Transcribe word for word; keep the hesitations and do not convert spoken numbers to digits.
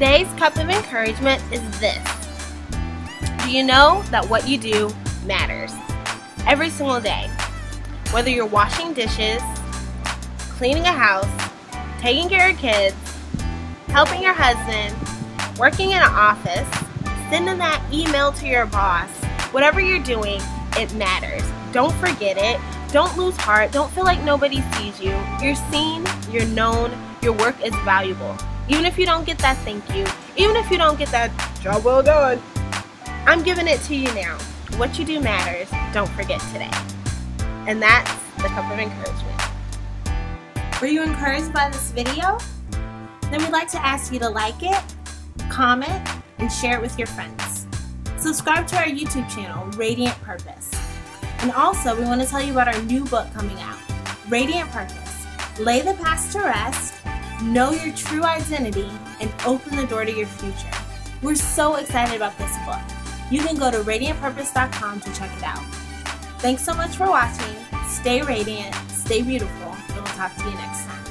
Today's cup of encouragement is this. Do you know that what you do matters? Every single day. Whether you're washing dishes, cleaning a house, taking care of kids, helping your husband, working in an office, sending that email to your boss, whatever you're doing, it matters. Don't forget it. Don't lose heart. Don't feel like nobody sees you. You're seen, you're known, your work is valuable. Even if you don't get that thank you, even if you don't get that job well done, I'm giving it to you now. What you do matters. Don't forget today. And that's the cup of encouragement. Were you encouraged by this video? Then we'd like to ask you to like it, comment, and share it with your friends. Subscribe to our YouTube channel, Radiant Purpose. And also, we want to tell you about our new book coming out, Radiant Purpose: Lay the Past to Rest, Know Your True Identity, and Open the Door to Your Future. We're so excited about this book. You can go to radiant purpose dot com to check it out. Thanks so much for watching. Stay radiant, stay beautiful, and we'll talk to you next time.